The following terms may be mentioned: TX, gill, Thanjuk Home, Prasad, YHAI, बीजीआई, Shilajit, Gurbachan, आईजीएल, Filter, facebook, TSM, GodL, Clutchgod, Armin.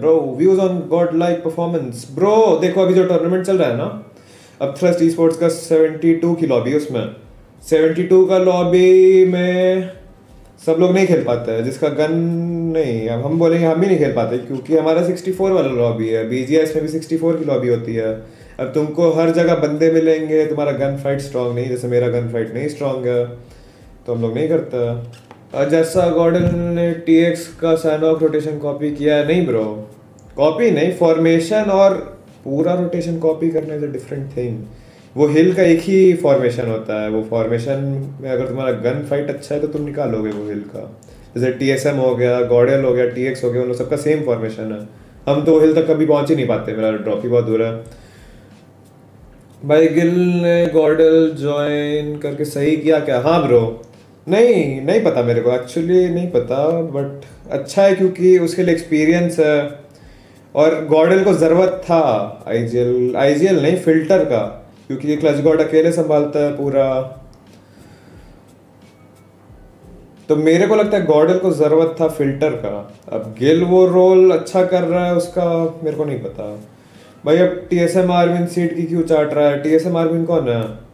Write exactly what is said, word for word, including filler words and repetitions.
Bro views on god like performance. Bro देखो अभी जो टूर्नामेंट चल रहा है ना, अब थ्रस्ट ईस्पोर्ट्स का सेवेंटी टू की लॉबी, उसमें सेवेंटी टू का लॉबी में सब लोग नहीं खेल पाते हैं, जिसका गन नहीं, अब हम बोलेंगे हम भी नहीं खेल पाते क्योंकि हमारा सिक्सटी फोर वाला लॉबी है। बीजीआई में भी सिक्सटी फोर की लॉबी होती है। अब तुमको हर जगह बंदे मिलेंगे, तुम्हारा गन फाइट स्ट्रांग नहीं, जैसे मेरा गन फाइट नहीं स्ट्रांग है तो हम लोग नहीं करता। और जैसा गॉडल ने टीएक्स का साइन ऑफ रोटेशन कॉपी किया है, नहीं ब्रो कॉपी नहीं, फॉर्मेशन और पूरा रोटेशन कॉपी करना इज अ डिफरेंट थिंग। वो हिल का एक ही फॉर्मेशन होता है, वो फॉर्मेशन में अगर तुम्हारा गन फाइट अच्छा है तो तुम निकालोगे वो हिल का। जैसे टीएसएम हो गया, गॉडल हो गया, टीएक्स हो गया, उन लोग सबका सेम फॉर्मेशन है। हम तो वो हिल तक कभी पहुंच ही नहीं पाते, मेरा ड्रॉप ही बहुत दूर है। भाई गिल ने गॉडल ज्वाइन करके सही किया क्या? हाँ ब्रो, नहीं नहीं पता मेरे को, एक्चुअली नहीं पता, बट अच्छा है क्योंकि उसके लिए एक्सपीरियंस है और गॉडल को ज़रूरत था आईजीएल आईजीएल नहीं फिल्टर का, क्योंकि ये क्लच गॉड अकेले संभालता है पूरा। तो मेरे को लगता है गॉडल को ज़रूरत था फिल्टर का। अब गिल वो रोल अच्छा कर रहा है, उसका मेरे को नहीं पता भाई। अब टी एस एम आर्मिन सीट की क्यों चाट रहा है? टी एस एम आर्मिन कौन है?